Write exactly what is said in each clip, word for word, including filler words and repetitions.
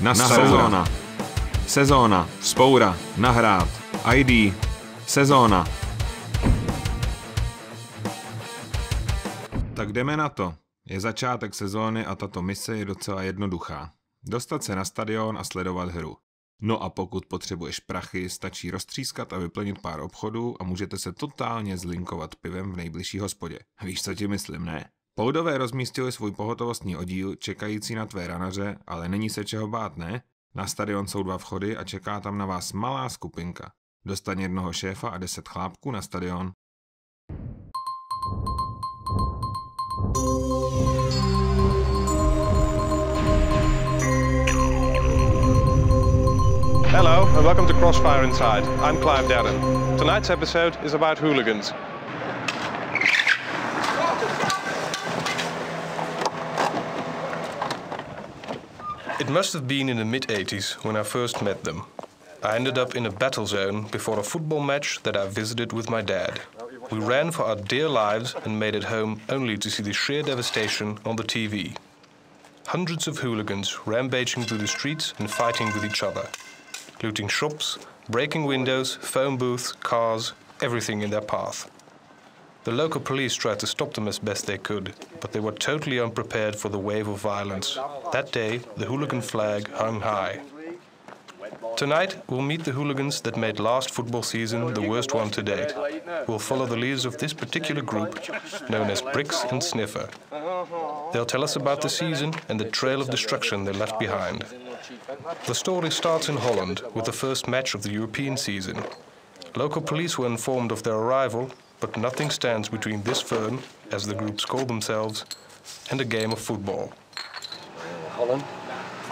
Na sezóna. Sezóna. Spoura. Nahrát. í dé. Sezóna. Tak jdeme na to. Je začátek sezóny a tato mise je docela jednoduchá. Dostat se na stadion a sledovat hru. No a pokud potřebuješ prachy, stačí roztřískat a vyplnit pár obchodů a můžete se totálně zlinkovat pivem v nejbližší hospodě. Víš, co ti myslím, ne? Poudové rozmístili svůj pohotovostní oddíl čekající na tvé ranaře, ale není se čeho bát, ne? Na stadion jsou dva vchody a čeká tam na vás malá skupinka. Dostaň jednoho šéfa a deset chlápků na stadion. Hello and welcome to Crossfire Inside. I'm Clive Darren. Tonight's episode is about hooligans. It must have been in the mid eighties when I first met them. I ended up in a battle zone before a football match that I visited with my dad. We ran for our dear lives and made it home only to see the sheer devastation on the T V. Hundreds of hooligans rampaging through the streets and fighting with each other. Looting shops, breaking windows, phone booths, cars, everything in their path. The local police tried to stop them as best they could, but they were totally unprepared for the wave of violence. That day, the hooligan flag hung high. Tonight, we'll meet the hooligans that made last football season the worst one to date. We'll follow the leaders of this particular group, known as Bricks and Sniffer. They'll tell us about the season and the trail of destruction they left behind. The story starts in Holland with the first match of the European season. Local police were informed of their arrival, but nothing stands between this firm, as the groups call themselves, and a game of football. Holland.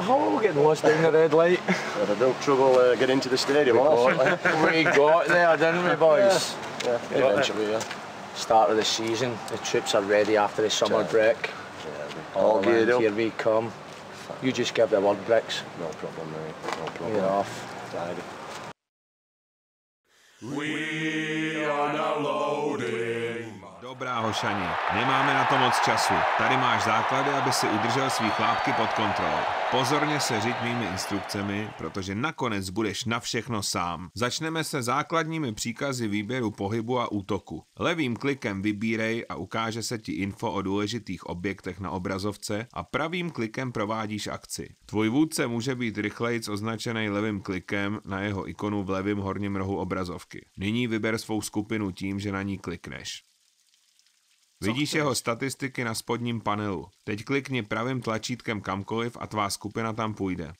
Oh, we're getting lost down the red light. We had a little trouble uh, getting into the stadium. We got, we got there, didn't we, boys? Yeah, yeah. Eventually, yeah. Start of the season. The troops are ready after the summer yeah. break. Yeah, all geared up. Here we come. You just give the word, Bricks. No problem, mate. No problem. You're off. Tidy. We are now loading. Dobrá, hošani, nemáme na to moc času. Tady máš základy, aby si udržel svý chlápky pod kontrolou. Pozorně se řiď mými instrukcemi, protože nakonec budeš na všechno sám. Začneme se základními příkazy výběru pohybu a útoku. Levým klikem vybírej a ukáže se ti info o důležitých objektech na obrazovce a pravým klikem provádíš akci. Tvůj vůdce může být rychlejc označený levým klikem na jeho ikonu v levém horním rohu obrazovky. Nyní vyber svou skupinu tím, že na ní klikneš. Vidíš jeho statistiky na spodním panelu. Teď klikni pravým tlačítkem kamkoliv a tvá skupina tam půjde.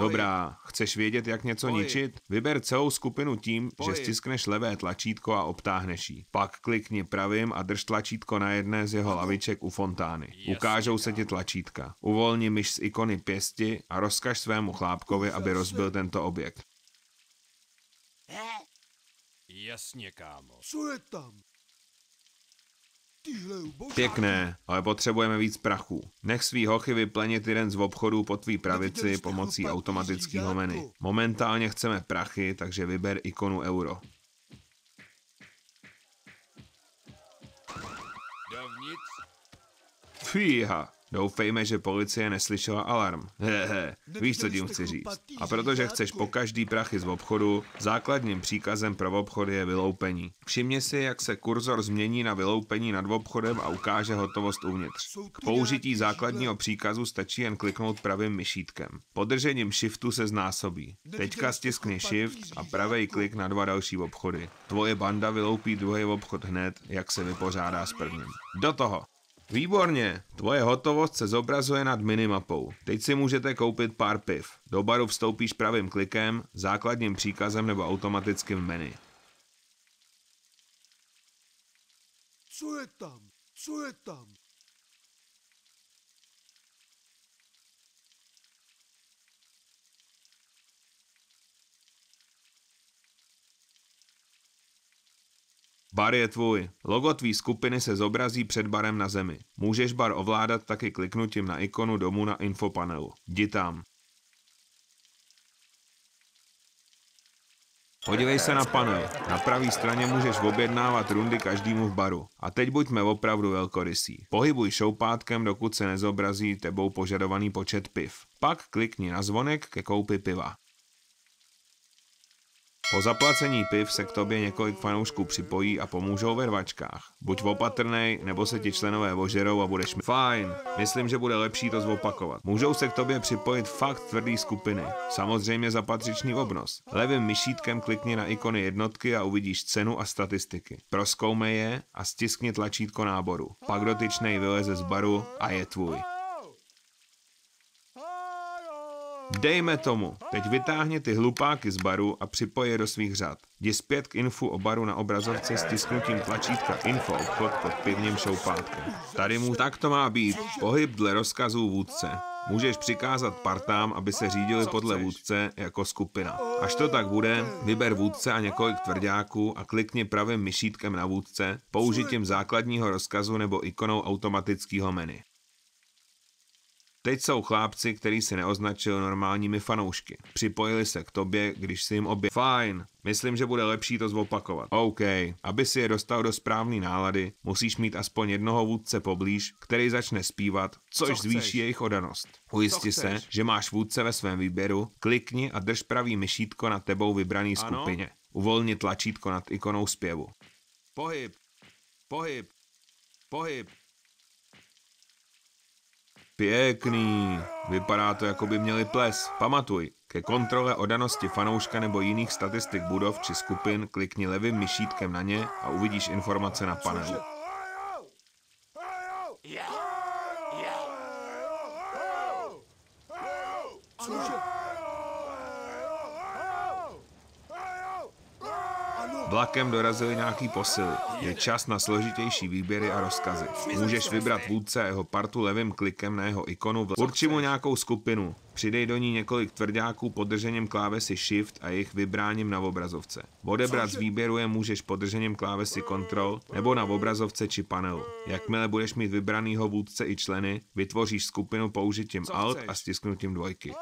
Dobrá, chceš vědět, jak něco ničit? Vyber celou skupinu tím, že stiskneš levé tlačítko a obtáhneš ji. Pak klikni pravým a drž tlačítko na jedné z jeho laviček u fontány. Ukážou se ti tlačítka. Uvolni myš z ikony pěsti a rozkaž svému chlápkovi, aby rozbil tento objekt. Jasně, kámo. Co je tam? Pěkné, ale potřebujeme víc prachu. Nech svý hochy vyplenit jeden z obchodů po tvý pravici pomocí automatického menu. Momentálně chceme prachy, takže vyber ikonu euro. Fíha. Doufejme, že policie neslyšela alarm. Hehe, víš, co tím chci říct. A protože chceš po každý prachy z obchodu, základním příkazem pro obchod je vyloupení. Všimni si, jak se kurzor změní na vyloupení nad obchodem a ukáže hotovost uvnitř. K použití základního příkazu stačí jen kliknout pravým myšítkem. Podržením shiftu se znásobí. Teďka stiskni shift a pravý klik na dva další obchody. Tvoje banda vyloupí druhý obchod hned, jak se vypořádá s prvním. Do toho! Výborně, tvoje hotovost se zobrazuje nad minimapou. Teď si můžete koupit pár piv. Do baru vstoupíš pravým klikem, základním příkazem nebo automatickým menu. Co je tam? Co je tam? Bar je tvůj. Logo tvý skupiny se zobrazí před barem na zemi. Můžeš bar ovládat taky kliknutím na ikonu domů na infopanelu. Jdi tam. Podívej se na panel. Na pravý straně můžeš objednávat rundy každému v baru. A teď buďme opravdu velkorysí. Pohybuj šoupátkem, dokud se nezobrazí tebou požadovaný počet piv. Pak klikni na zvonek ke koupi piva. Po zaplacení piv se k tobě několik fanoušků připojí a pomůžou ve rvačkách. Buď opatrnej, nebo se ti členové ožerou a budeš mít. Fajn, myslím, že bude lepší to zopakovat. Můžou se k tobě připojit fakt tvrdý skupiny. Samozřejmě za patřičný obnos. Levým myšítkem klikni na ikony jednotky a uvidíš cenu a statistiky. Prozkoumej je a stiskni tlačítko náboru. Pak dotyčnej vyleze z baru a je tvůj. Dejme tomu, teď vytáhni ty hlupáky z baru a připoj je do svých řad. Jdi zpět k infu o baru na obrazovce stisknutím tlačítka Info obchod pod pivním šoupátkem. Tady mu tak to má být, pohyb dle rozkazů vůdce. Můžeš přikázat partám, aby se řídili podle vůdce jako skupina. Až to tak bude, vyber vůdce a několik tvrdáků a klikni pravým myšítkem na vůdce, použitím základního rozkazu nebo ikonou automatického menu. Teď jsou chlápci, který si neoznačil normálními fanoušky. Připojili se k tobě, když si jim obě... Fajn, myslím, že bude lepší to zopakovat. OK, aby si je dostal do správné nálady, musíš mít aspoň jednoho vůdce poblíž, který začne zpívat, což zvýší jejich odanost. Ujisti se, že máš vůdce ve svém výběru, klikni a drž pravý myšítko na tebou vybraný skupině. Uvolni tlačítko nad ikonou zpěvu. Pohyb, pohyb, pohyb. Pěkný. Vypadá to, jako by měli ples. Pamatuj, ke kontrole odanosti fanouška nebo jiných statistik budov či skupin klikni levým myšítkem na ně a uvidíš informace na panelu. Vlakem dorazili nějaký posily. Je čas na složitější výběry a rozkazy. Můžeš vybrat vůdce a jeho partu levým klikem na jeho ikonu. Urči mu nějakou skupinu. Přidej do ní několik tvrdáků podržením klávesy Shift a jejich vybráním na obrazovce. Odebrat z výběru je můžeš podržením klávesy Control nebo na obrazovce či panelu. Jakmile budeš mít vybranýho vůdce i členy, vytvoříš skupinu použitím Alt a stisknutím dvojky.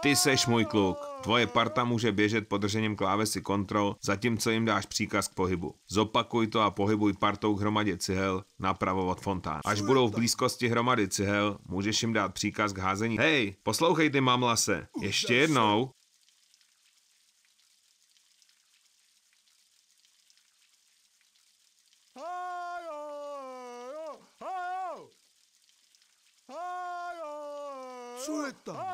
Ty seš můj kluk. Tvoje parta může běžet podržením klávesy Control, zatímco jim dáš příkaz k pohybu. Zopakuj to a pohybuj partou k hromadě cihel, napravovat fontán. Až budou v blízkosti hromady cihel, můžeš jim dát příkaz k házení. Hej, poslouchej ty mamlase, ještě jednou. Co je tam?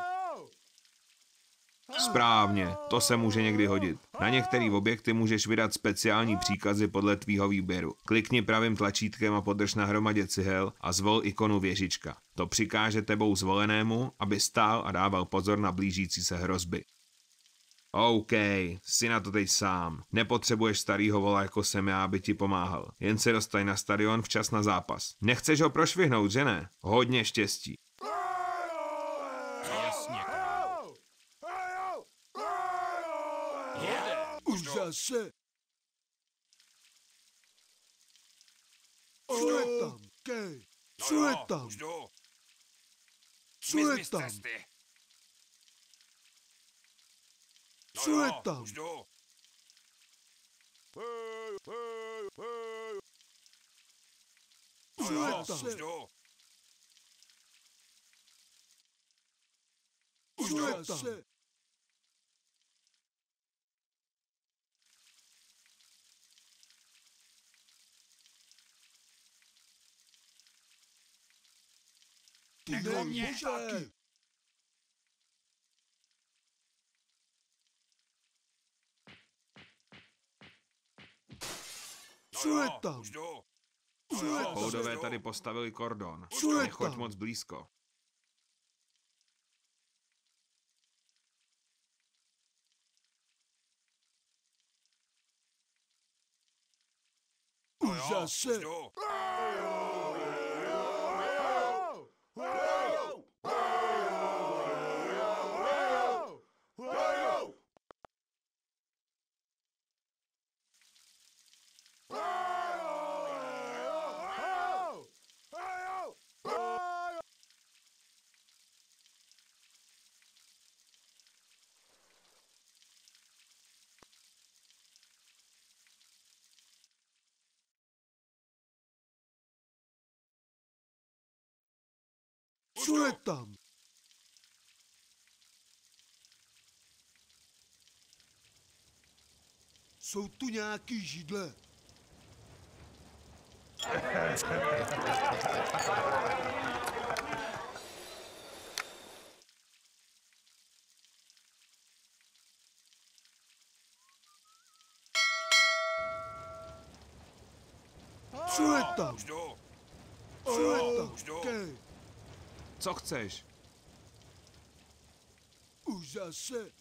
Správně, to se může někdy hodit. Na některé objekty můžeš vydat speciální příkazy podle tvýho výběru. Klikni pravým tlačítkem a podrž na hromadě cihel a zvol ikonu věžička. To přikáže tebou zvolenému, aby stál a dával pozor na blížící se hrozby. OK, jsi na to teď sám. Nepotřebuješ starýho vola jako jsem já, aby ti pomáhal. Jen se dostaj na stadion včas na zápas. Nechceš ho prošvihnout, že ne? Hodně štěstí. Zase. Co je tam? Kej? Co je tam? Co je tam? Co je tam? Co je tam? Co je tam? Nech mě taky. Co je tam? Poudové tady postavili kordon. Nechoď moc blízko. Už zase. Let's go. Them. Jsou tu nějaký židle. Co je tam? Co je tam? Kej. Co chceš? Už zase.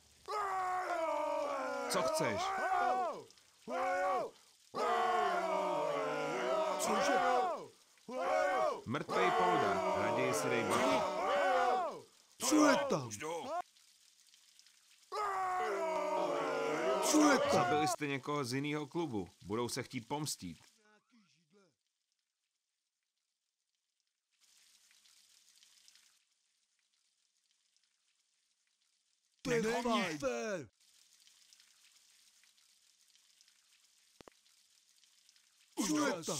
Co chceš? Cože? Mrtvej polda, raději si dej baku. Co je tam? Co je tam? Zabili jste někoho z jiného klubu, budou se chtít pomstít. To je fér. Co je tam?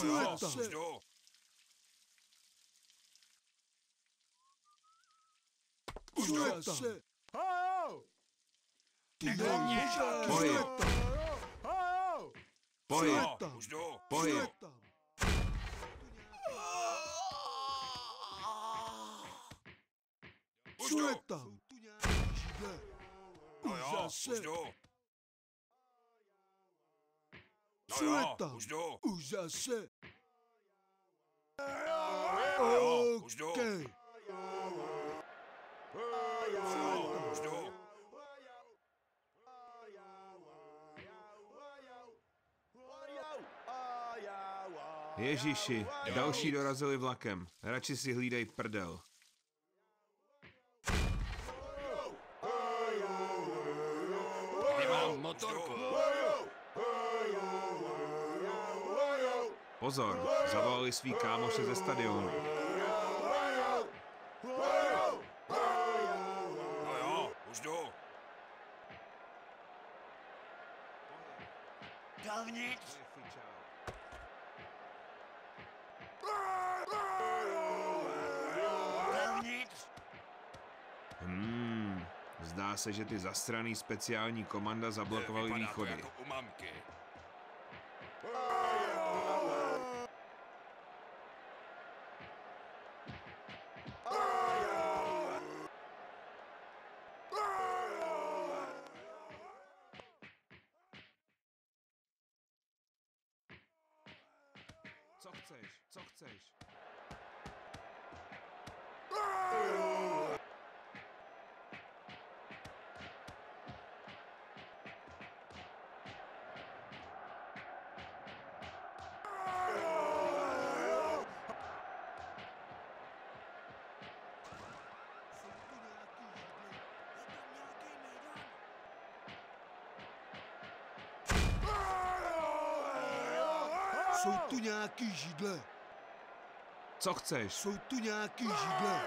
Co je tam? Co je tam? Ty nemůžeš! Pohyb! Pohyb! Pohyb! Co je tam? Už zase! Co je tam? Už zase. Okej. Ježíši, další dorazili vlakem. Radši si hlídej prdel. Nemám motorku. Pozor, zavolali svý kámoše ze stadionu. No jo, už jdu. Dovnitř. Dovnitř. Hmm, zdá se, že ty zasraný speciální komanda zablokovali východy. Co chceš? Co chceš? Jsou tu nějaký židle. Co chceš? Jsou tu nějaký židle.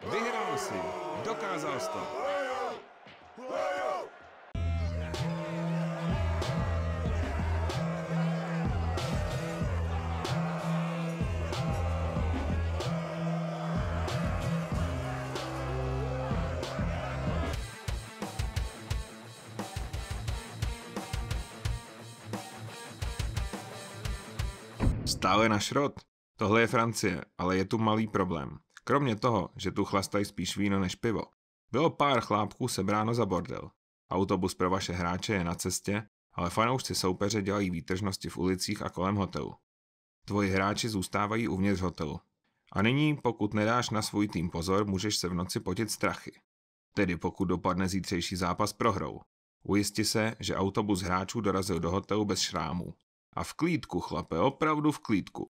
Vyhrál jsi. Dokázal jsi to. Stále na šrot. Tohle je Francie, ale je tu malý problém. Kromě toho, že tu chlastají spíš víno než pivo. Bylo pár chlápků sebráno za bordel. Autobus pro vaše hráče je na cestě, ale fanoušci soupeře dělají výtržnosti v ulicích a kolem hotelu. Tvoji hráči zůstávají uvnitř hotelu. A nyní, pokud nedáš na svůj tým pozor, můžeš se v noci potit strachy. Tedy pokud dopadne zítřejší zápas prohrou. Ujisti se, že autobus hráčů dorazil do hotelu bez šrámů. A v klídku, chlape, opravdu v klídku.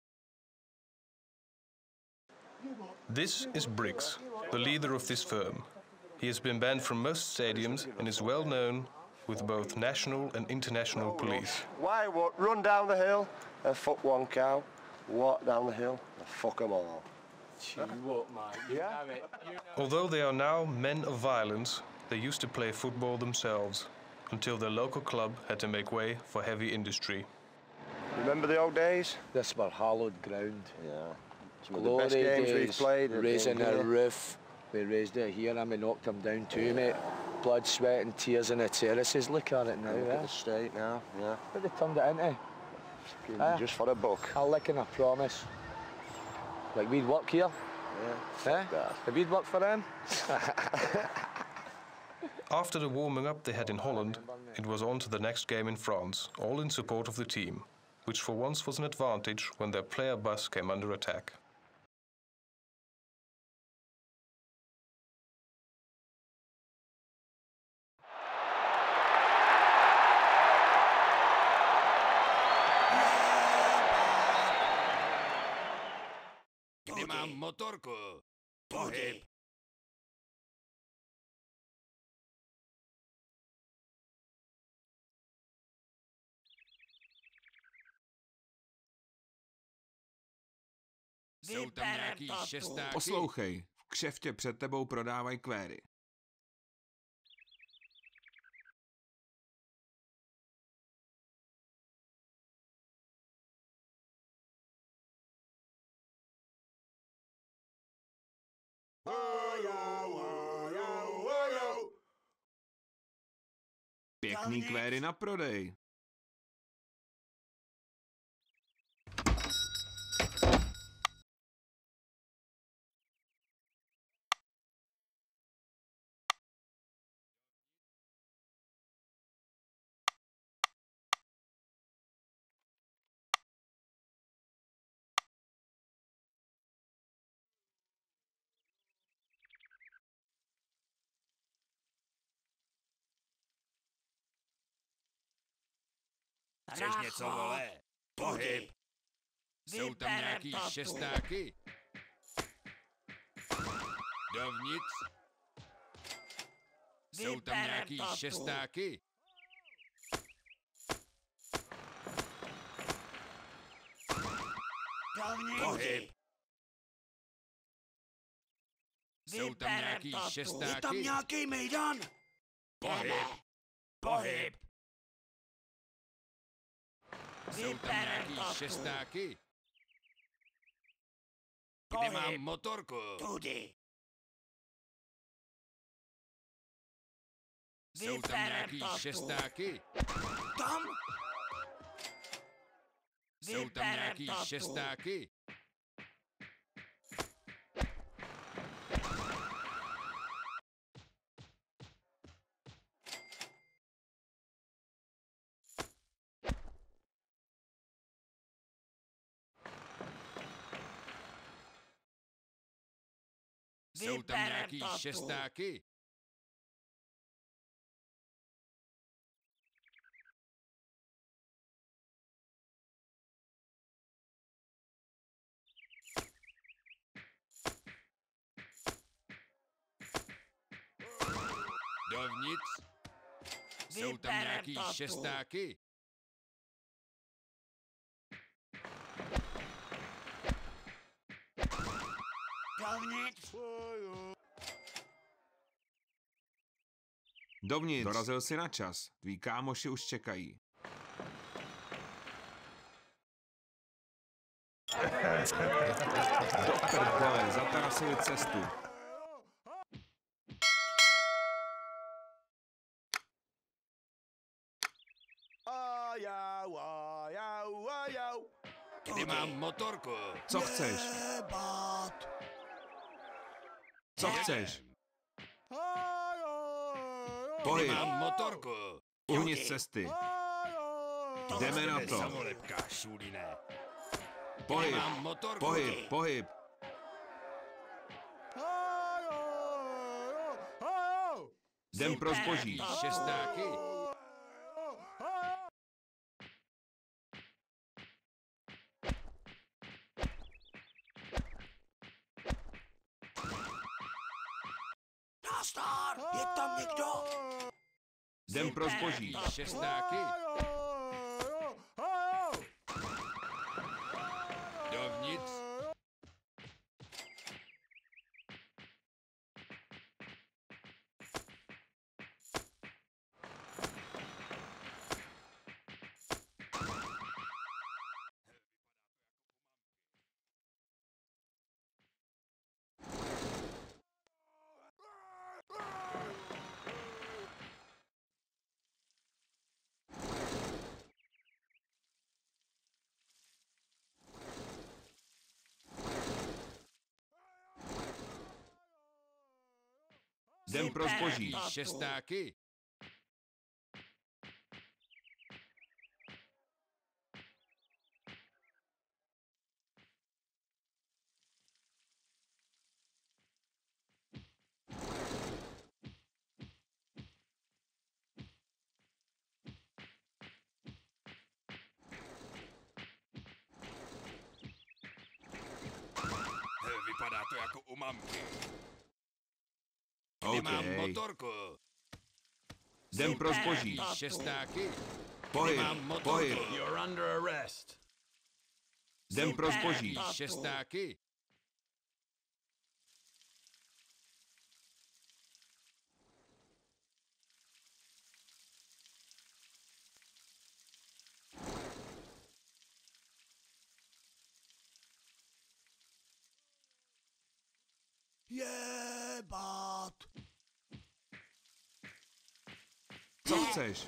This is Bricks, the leader of this firm. He has been banned from most stadiums and is well known with both national and international police. Why what? Run down the hill and fuck one cow. Walk down the hill and fuck them all. Although they are now men of violence, they used to play football themselves. until their local club had to make way for heavy industry. Remember the old days? This were hallowed ground. Yeah. Some of the best games we've played. Raising a roof. We raised it here and we knocked them down too, mate. Blood, sweat and tears in the terraces. Look at it now. Look at the state now, yeah. But they turned it into. Uh, just for a buck. A licking, I promise. Like we'd work here. Yeah. Eh? If you'd worked for them. After the warming up they had in Holland, it was on to the next game in France, all in support of the team, which for once was an advantage when their player bus came under attack. Motorku. Pohyb. Jsou tam nějaký šestáky. Poslouchej, v kšeftě před tebou prodávají kvéry. Pěkný kvéry na prodej. Chceš něco, vole? Pohyb! Jsou tam nějaký šestáky? Dovnitř? Jsou tam nějaký šestáky? Pohyb! Jsou tam nějaký šestáky? Je tam nějaký mejdan? Pohyb! Pohyb! Jsou tam nějaký šestáky? Kde mám motorku? Tudy. Jsou tam nějaký šestáky? Tam? Jsou tam nějaký šestáky? Jsou tam nějaký šestáky? Dovnitř? Jsou tam nějaký šestáky? Dovnitř. Dorazil si na čas. Tví kámoši už čekají. Do prdele, zatarasili cestu. Kdy mám motorku? Co chceš? Co chceš? Pohyb. Uvnitř cesty. Jdeme na to. Pohyb. Pohyb. Pohyb. Jdem pro zboží. Šestáky. Je tam někdo? Jdem pro zboží. Šestáky. Dovnitř. Jdem pro zboží. Šestáky. Vypadá to jako u mamky. Okay. Mám motorku. Jdem pro zboží. Šestáky. Pohyb, pohyb. You're under arrest. Jdem pro zboží. Šestáky. Jebat! Co chceš?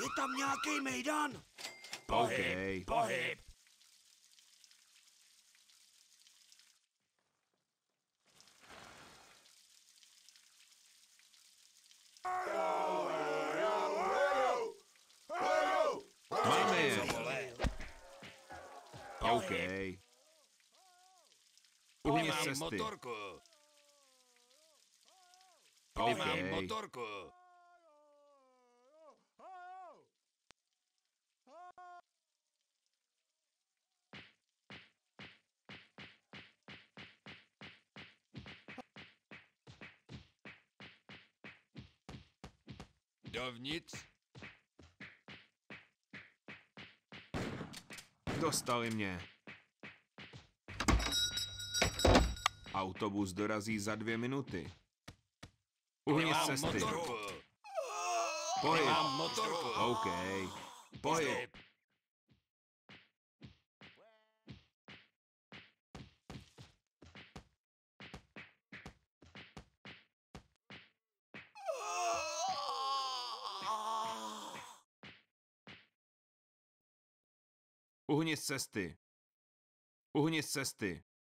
Je tam nějaký mejdan? Pohyb, okay. Pohyb! Máme je! Okej. Uhni z cesty. Okej. Dovnitř. Dostali mě. Autobus dorazí za dvě minuty. Uhni z cesty. Pohyb. OK. Pohyb. Uhni z cesty. Uhni z cesty.